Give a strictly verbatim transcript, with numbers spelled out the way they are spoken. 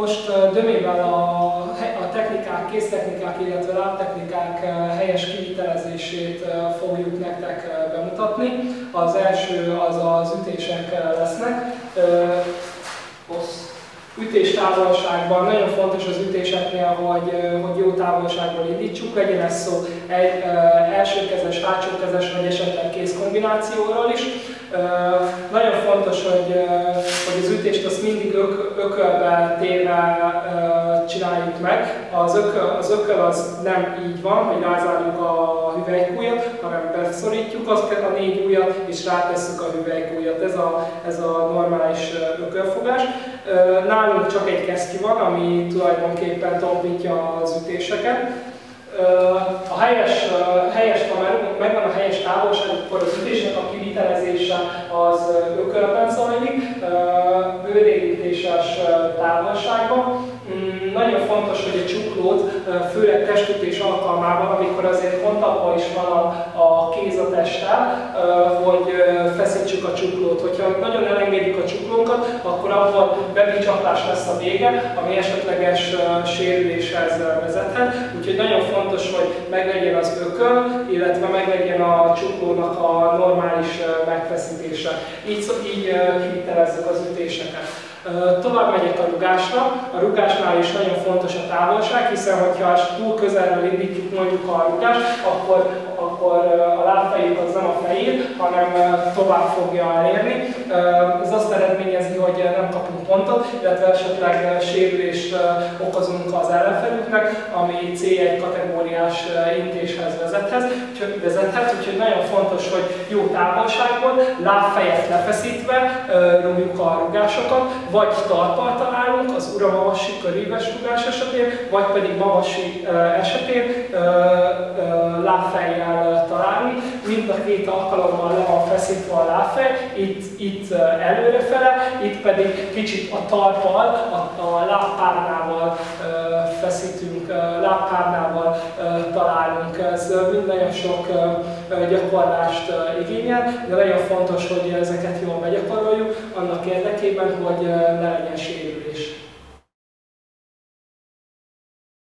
Most dömében a, a technikák, kéztechnikák, illetve lábtechnikák helyes kivitelezését fogjuk nektek bemutatni. Az első az az ütések lesznek. Ütés távolságban nagyon fontos az ütéseknél, hogy, hogy jó távolságból indítsuk, legyen ez szó egy elsőkezes, hátsókezes vagy esetleg kézkombinációról is. Nagyon fontos, hogy, hogy az ütést azt mindig ök, ökölbe téve csináljuk meg. Az ököl, az ököl az nem így van, hogy rázárjuk a hüvelykújat, hanem beszorítjuk azt a négy ujjat és rátesszük a hüvelykújat. Ez a, ez a normális ökölfogás. Nálunk csak egy kesztyű van, ami tulajdonképpen tompítja az ütéseket. A helyes, helyes, ha megvan a helyes távolság, akkor az ütésnek a kivitelezése az ökölben zajlik, bőrérítéses távolságban. Nagyon fontos, hogy a csuklót, főleg testütés alkalmában, amikor azért kontaktban is van a, a kéz a testtel, hogy feszítsük a csuklót. Hogyha nagyon elengedjük a csuklónkat, akkor abban bebicsapás lesz a vége, ami esetleges sérüléshez vezethet. Úgyhogy nagyon fontos, hogy meglegyen az ököl, illetve meglegyen a csuklónak a normális megfeszítése. Így, így kivitelezzük az ütéseket. Tovább megyek a rugásra. A rugásnál is nagyon fontos a távolság, hiszen hogyha túl közelről indítjuk mondjuk a rugást, akkor, akkor a lábfejét az nem a fejét, hanem tovább fogja elérni. Ez azt eredményezi, hogy nem kapunk pontot, illetve esetleg sérülést okozunk az ellenfelünknek, ami cé egy kategóriás intéshez vezethet. Úgyhogy nagyon fontos, hogy jó távolságból, lábfejet lefeszítve rúgjuk a rugásokat, vagy talpal találunk az uramawasi köríves rugás esetén, vagy pedig mawasi esetén lábfejjel találni. Mind a két alkalommal le van feszítve a lábfej, itt, itt előrefele, itt pedig kicsit a talpal, a, a lábpárnával feszítünk, lábpárnával találunk. Ez mind nagyon sok gyakorlást igényel, de nagyon fontos, hogy ezeket jól begyakoroljuk annak érdekében, hogy ne legyen sérülés.